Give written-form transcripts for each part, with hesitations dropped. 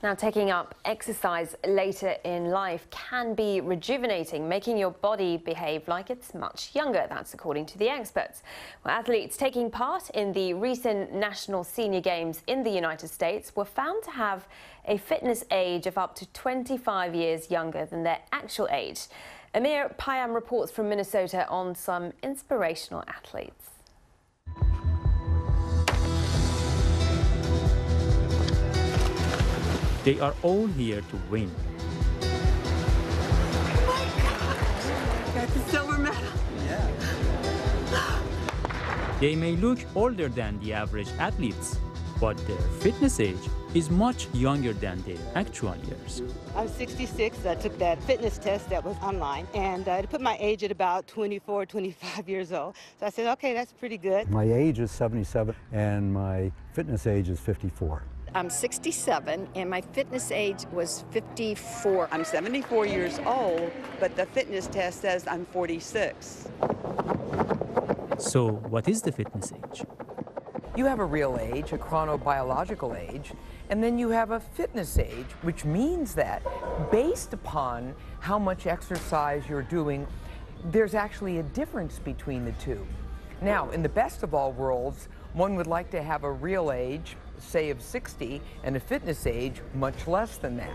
Now, taking up exercise later in life can be rejuvenating, making your body behave like it's much younger. That's according to the experts. Well, athletes taking part in the recent National Senior Games in the United States were found to have a fitness age of up to 25 years younger than their actual age. Amir Payam reports from Minnesota on some inspirational athletes. They are all here to win. Got the silver medal. Yeah. They may look older than the average athletes, but their fitness age is much younger than their actual years. I'm 66. I took that fitness test that was online, and it put my age at about 24, 25 years old. So I said, okay, that's pretty good. My age is 77, and my fitness age is 54. I'm 67, and my fitness age was 54. I'm 74 years old, but the fitness test says I'm 46. So what is the fitness age? You have a real age, a chronobiological age, and then you have a fitness age, which means that based upon how much exercise you're doing, there's actually a difference between the two. Now, in the best of all worlds, one would like to have a real age, say of 60, and a fitness age much less than that.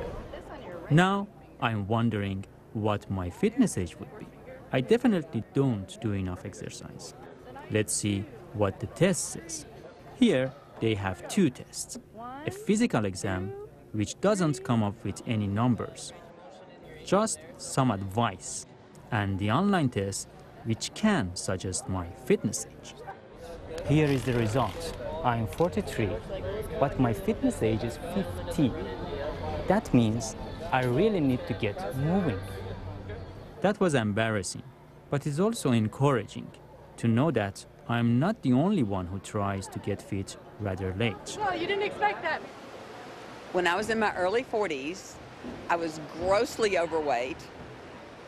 Now I'm wondering what my fitness age would be. I definitely don't do enough exercise. Let's see what the test says. Here they have two tests, a physical exam which doesn't come up with any numbers, just some advice, and the online test which can suggest my fitness age. Here is the result. I'm 43, but my fitness age is 50. That means I really need to get moving. That was embarrassing, but it's also encouraging to know that I'm not the only one who tries to get fit rather late. No, you didn't expect that. When I was in my early 40s, I was grossly overweight.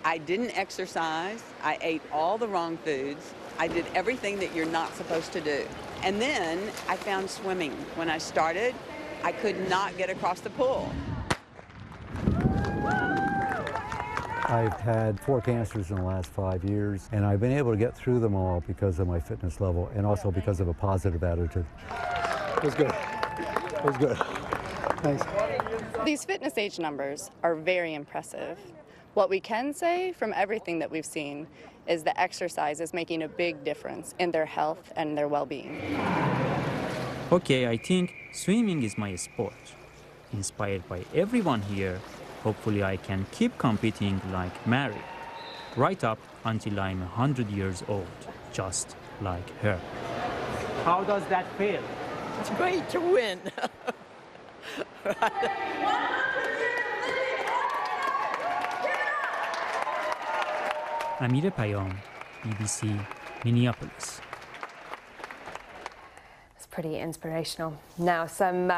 I didn't exercise. I ate all the wrong foods. I did everything that you're not supposed to do. And then I found swimming. When I started, I could not get across the pool. I've had 4 cancers in the last 5 years, and I've been able to get through them all because of my fitness level and also because of a positive attitude. It was good. It was good. Thanks. These fitness age numbers are very impressive. What we can say from everything that we've seen is that exercise is making a big difference in their health and their well-being. Okay, I think swimming is my sport. Inspired by everyone here, hopefully I can keep competing like Mary, right up until I'm 100 years old, just like her. How does that feel? It's great to win. Right. Amir Payam, BBC Minneapolis. It's pretty inspirational. Now, some